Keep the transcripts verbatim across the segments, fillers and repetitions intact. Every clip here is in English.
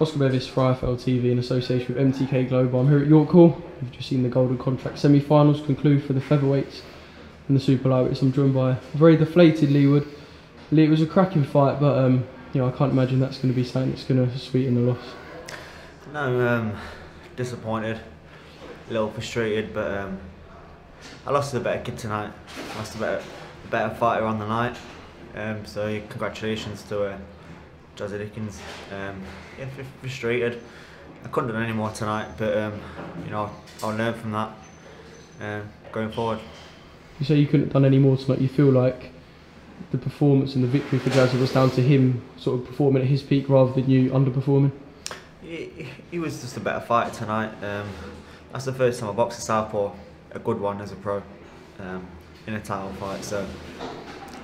Oscar Bevis for I F L T V in association with M T K Global. I'm here at York Hall. We've just seen the Golden Contract semi-finals conclude for the featherweights and the super lightweights. I'm joined by a very deflated Leigh Wood. Leigh, it was a cracking fight, but um, you know, I can't imagine that's going to be something that's going to sweeten the loss. No, um, disappointed, a little frustrated, but um, I lost to the better kid tonight. I lost to the better, the better fighter on the night. Um, so congratulations to Uh, Jazza Dickens. Um, yeah, frustrated. I couldn't have done any more tonight, but um, you know, I'll, I'll learn from that um, going forward. You say you couldn't have done any more tonight. You feel like the performance and the victory for Jazza was down to him sort of performing at his peak rather than you underperforming? He, he was just a better fighter tonight. Um, that's the first time I boxed a southpaw, a good one as a pro, um, in a title fight. So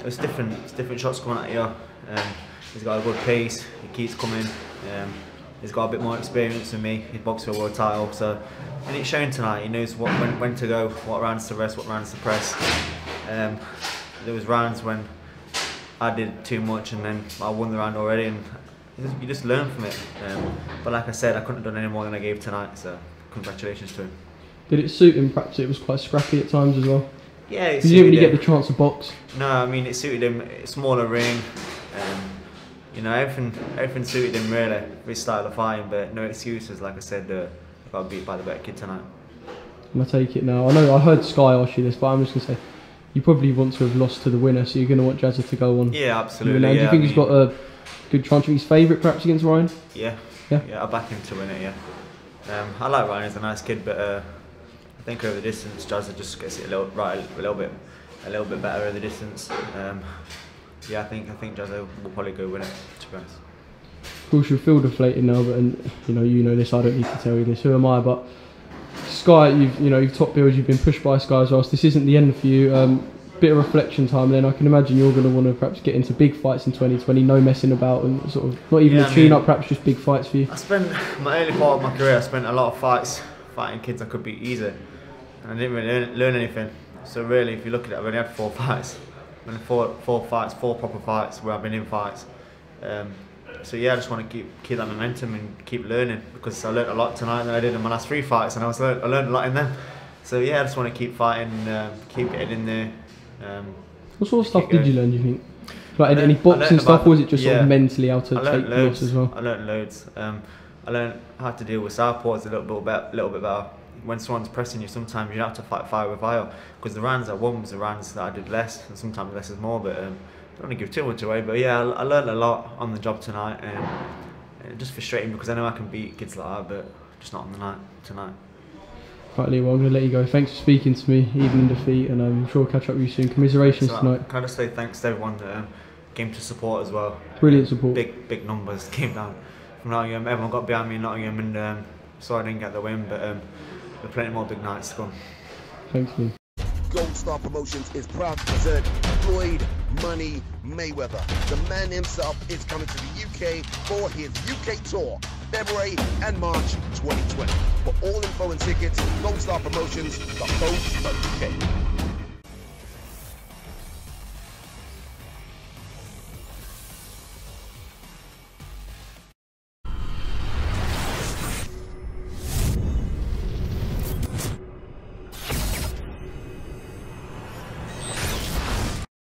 it was different. It's different shots coming at you. Um, He's got a good pace, he keeps coming, um, he's got a bit more experience than me, he boxed for a world title, so, and it's shown tonight. He knows what, when, when to go, what rounds to rest, what rounds to press. Um, there was rounds when I did too much and then I won the round already, and you just, you just learn from it. Um, but like I said, I couldn't have done any more than I gave tonight, so congratulations to him. Did it suit him? Perhaps it was quite scrappy at times as well? Yeah, it suited him. Did you really get the chance to box? No, I mean, it suited him, smaller ring. Um, You know, everything, everything suited him really, his style of fighting, but no excuses. Like I said, uh, I got beat by the better kid tonight. I'm going to take it now. I know I heard Sky ask you this, but I'm just going to say, you probably want to have lost to the winner, so you're going to want Jazza to go on. Yeah, absolutely. Yeah, do you think I mean, he's got a good chance? He's favourite perhaps against Ryan? Yeah. Yeah, yeah, I back him to win it, yeah. Um, I like Ryan, he's a nice kid, but uh, I think over the distance, Jazza just gets it a little, right, a little, bit, a little bit better over the distance. Um, Yeah, I think I think Jazza will probably go win it, to be honest. Of course, you'll feel deflated now, but and you know you know this. I don't need to tell you this. Who am I? But Sky, you've you know you've top billed. You've been pushed by Sky as well. So this isn't the end for you. Um, bit of reflection time. Then I can imagine you're going to want to perhaps get into big fights in twenty twenty. No messing about and sort of not even yeah, a tune up. Perhaps just big fights for you. I spent my early part of my career. I spent a lot of fights fighting kids I could beat easy, and I didn't really learn, learn anything. So really, if you look at it, I've only had four fights. Been four, four fights, four proper fights where I've been in fights. Um, so yeah, I just want to keep keep that momentum and keep learning, because I learned a lot tonight than I did in my last three fights, and I was learned, I learned a lot in them. So yeah, I just want to keep fighting, uh, keep getting in there. Um, what sort of stuff did you learn? Do you think? Like learned, any boxing stuff, or was it just yeah, sort of mentally how to take loss as well? I learned loads. Um, I learned how to deal with southpaws a little bit, a little bit better. When someone's pressing you, sometimes you don't have to fight fire with fire, because the rounds I won was the rounds that I did less, and sometimes less is more, but um, I don't want to give too much away. But yeah, I, I learned a lot on the job tonight, and um, just frustrating because I know I can beat kids like that, but just not on the night tonight. Right, Leigh, well, I'm going to let you go. Thanks for speaking to me, even in defeat, and I'm sure I'll catch up with you soon. Commiserations so, tonight. Can I just say thanks to everyone that um, came to support as well. Brilliant support. Big big numbers came down from Nottingham. Everyone got behind me in Nottingham, and um, so I didn't get the win, but um, there are plenty more big nights to come. Thank you. Gold Star Promotions is proud to present Floyd Money Mayweather. The man himself is coming to the U K for his U K tour, February and March twenty twenty. For all info and tickets, Gold Star Promotions, the host of U K.